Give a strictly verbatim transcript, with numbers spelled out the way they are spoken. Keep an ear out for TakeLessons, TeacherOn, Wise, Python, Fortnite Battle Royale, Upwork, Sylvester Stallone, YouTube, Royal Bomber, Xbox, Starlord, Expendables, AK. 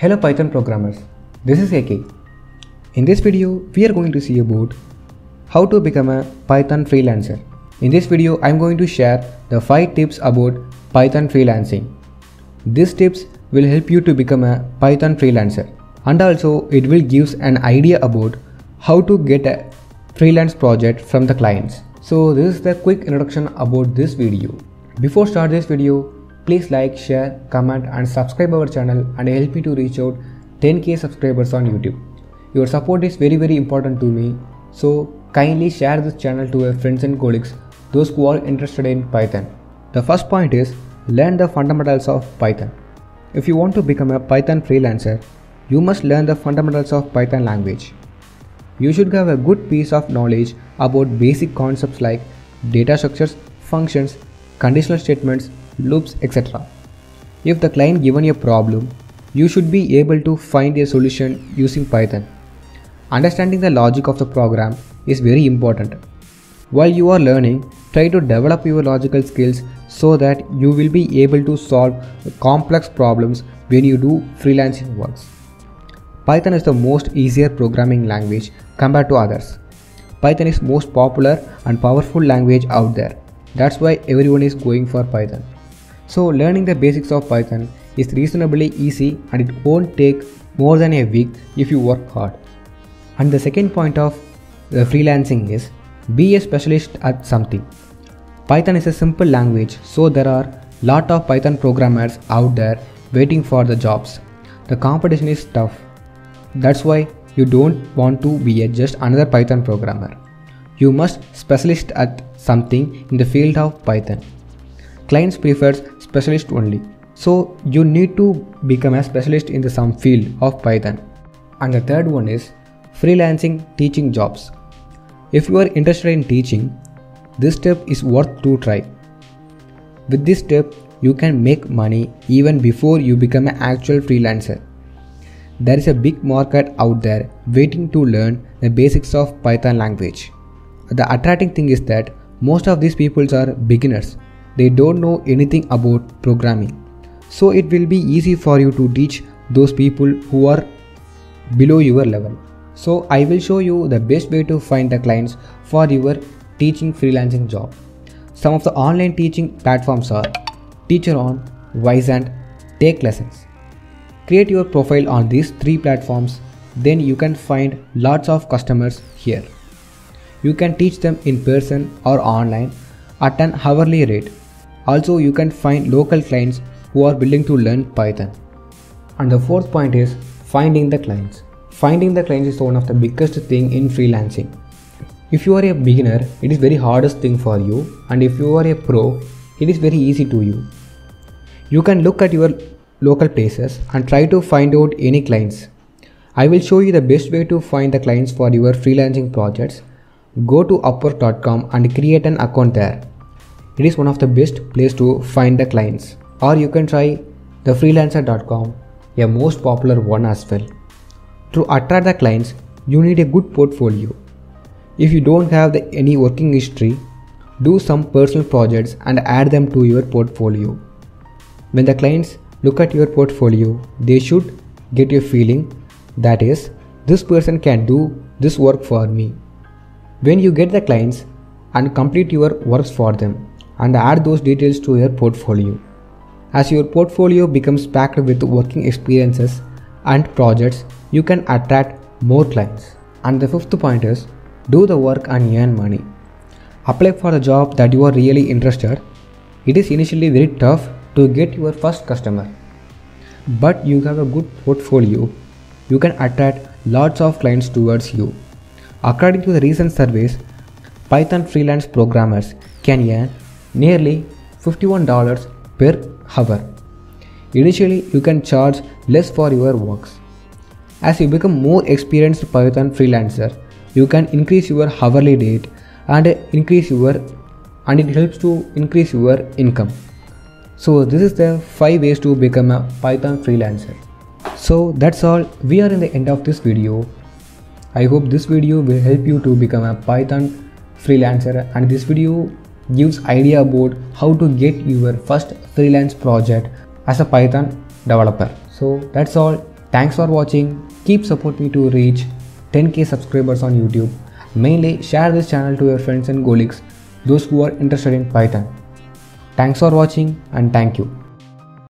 Hello Python programmers, this is A K. In this video, we are going to see about how to become a Python freelancer. In this video, I am going to share the five tips about Python freelancing. These tips will help you to become a Python freelancer, and also it will give an idea about how to get a freelance project from the clients. So this is the quick introduction about this video. Before start this video, please like, share, comment and subscribe our channel and help me to reach out ten K subscribers on YouTube. Your support is very very important to me, so kindly share this channel to your friends and colleagues, those who are interested in Python. The first point is learn the fundamentals of Python. If you want to become a Python freelancer, you must learn the fundamentals of Python language. You should have a good piece of knowledge about basic concepts like data structures, functions, conditional statements, loops, et cetera. If the client given you a problem, you should be able to find a solution using Python. Understanding the logic of the program is very important. While you are learning, try to develop your logical skills so that you will be able to solve complex problems when you do freelancing works. Python is the most easier programming language compared to others. Python is most popular and powerful language out there. That's why everyone is going for Python. So learning the basics of Python is reasonably easy and it won't take more than a week if you work hard. And the second point of the freelancing is be a specialist at something. Python is a simple language, so there are lot of Python programmers out there waiting for the jobs. The competition is tough. That's why you don't want to be a just another Python programmer. You must specialist at something in the field of Python. Clients prefers specialist only. So you need to become a specialist in the some field of Python. And the third one is freelancing teaching jobs. If you are interested in teaching, this step is worth to try. With this step, you can make money even before you become an actual freelancer. There is a big market out there waiting to learn the basics of Python language. The attracting thing is that most of these people are beginners. They don't know anything about programming. So it will be easy for you to teach those people who are below your level. So I will show you the best way to find the clients for your teaching freelancing job. Some of the online teaching platforms are TeacherOn, Wise and TakeLessons. Create your profile on these three platforms, then you can find lots of customers here. You can teach them in person or online at an hourly rate. Also, you can find local clients who are willing to learn Python. And the fourth point is finding the clients. Finding the clients is one of the biggest thing in freelancing. If you are a beginner, it is very hardest thing for you, and if you are a pro, it is very easy to you. You can look at your local places and try to find out any clients. I will show you the best way to find the clients for your freelancing projects. Go to upwork dot com and create an account there. It is one of the best place to find the clients. Or you can try the freelancer dot com, a most popular one as well. To attract the clients, you need a good portfolio. If you don't have the, any working history, do some personal projects and add them to your portfolio. When the clients look at your portfolio, they should get a feeling that is, this person can do this work for me. When you get the clients and complete your works for them and add those details to your portfolio. As your portfolio becomes packed with working experiences and projects, you can attract more clients. And the fifth point is do the work and earn money. Apply for the job that you are really interested. It is initially very tough to get your first customer. But you have a good portfolio, you can attract lots of clients towards you. According to the recent surveys, Python freelance programmers can earn nearly fifty-one dollars per hour. Initially, you can charge less for your works. As you become more experienced Python freelancer, you can increase your hourly rate and increase your and it helps to increase your income. So this is the five ways to become a Python freelancer. So that's all. We are in the end of this video. I hope this video will help you to become a Python freelancer, and this video gives idea about how to get your first freelance project as a Python developer. So that's all. Thanks for watching. Keep supporting me to reach ten K subscribers on YouTube. Mainly share this channel to your friends and colleagues, those who are interested in Python. Thanks for watching and thank you.